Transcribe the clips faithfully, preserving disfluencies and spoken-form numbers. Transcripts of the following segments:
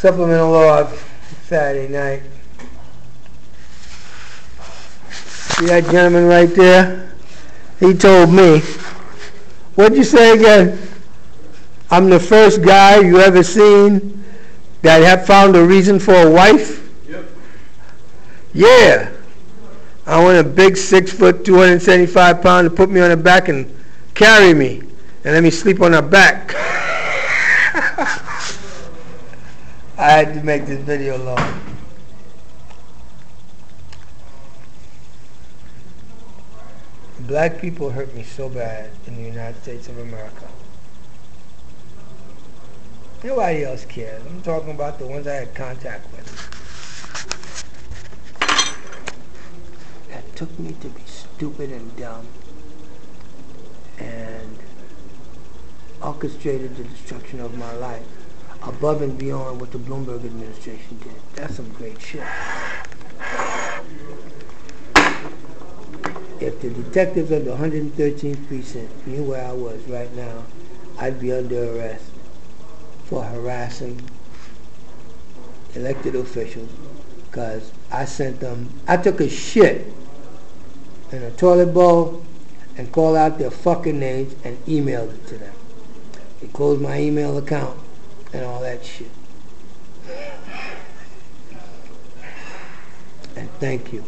Supplemental log, Saturday night. See that gentleman right there? He told me, what'd you say again? I'm the first guy you ever seen that have found a reason for a wife? Yep. Yeah. I want a big six foot, two hundred seventy-five pound to put me on her back and carry me and let me sleep on her back. I had to make this video long. Black people hurt me so bad in the United States of America. Nobody else cares. I'm talking about the ones I had contact with. That took me to be stupid and dumb and orchestrated the destruction of my life above and beyond what the Bloomberg administration did. That's some great shit. If the detectives of the one hundred thirteenth precinct knew where I was right now, I'd be under arrest for harassing elected officials because I sent them, I took a shit in a toilet bowl and called out their fucking names and emailed it to them. They closed my email account and all that shit. And thank you,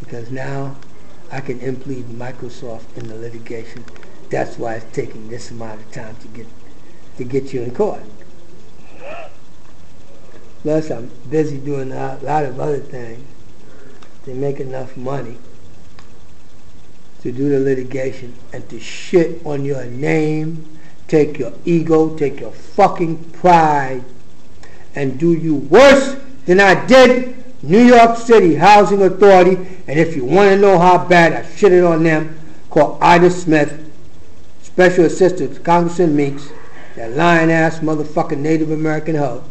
because now I can implead Microsoft in the litigation. That's why it's taking this amount of time to get to get you in court. Plus, I'm busy doing a lot of other things to make enough money to do the litigation and to shit on your name, take your ego, take your fucking pride, and do you worse than I did New York City Housing Authority. And if you want to know how bad I shitted on them, call Ida Smith, Special Assistant to Congressman Meeks, that lion-ass motherfucking Native American hoe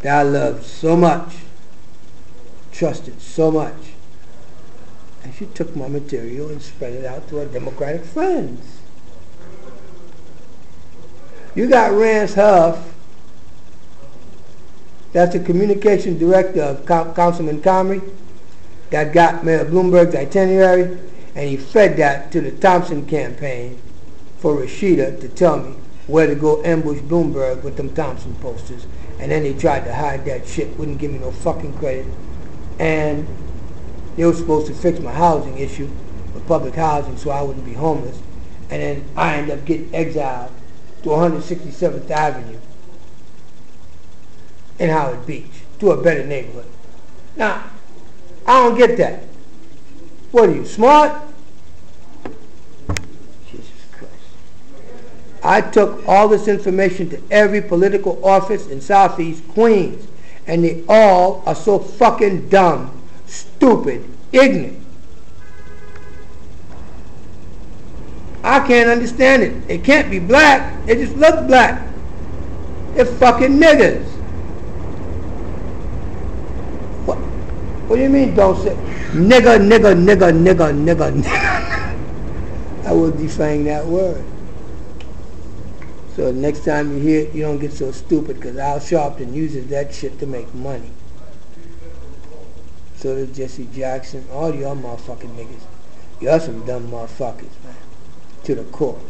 that I loved so much, trusted so much. And she took my material and spread it out to her Democratic friends. You got Rance Huff, that's the communication director of Co Councilman Comrie, that got Mayor Bloomberg's itinerary, and he fed that to the Thompson campaign for Rashida to tell me where to go ambush Bloomberg with them Thompson posters. And then they tried to hide that shit, wouldn't give me no fucking credit. And they were supposed to fix my housing issue with public housing so I wouldn't be homeless. And then I ended up getting exiled to one hundred sixty-seventh Avenue in Howard Beach, to a better neighborhood. Now, I don't get that. What are you, smart? Jesus Christ. I took all this information to every political office in Southeast Queens, and they all are so fucking dumb, stupid, ignorant. I can't understand it. They can't be black. They just look black. They're fucking niggas. What do you mean don't say? Nigga, nigga, nigga, nigga, nigga, nigga. I will defang that word. So next time you hear it, you don't get so stupid, because Al Sharpton uses that shit to make money. So does Jesse Jackson, all y'all motherfucking niggas. Y'all some dumb motherfuckers, man. To the core.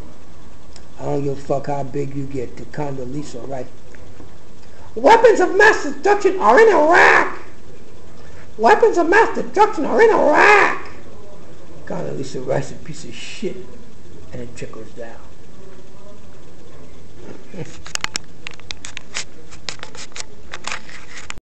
I don't give a fuck how big you get to Condoleezza Rice. Weapons of mass destruction are in Iraq! Weapons of mass destruction are in Iraq! Condoleezza Rice is a piece of shit, and it trickles down.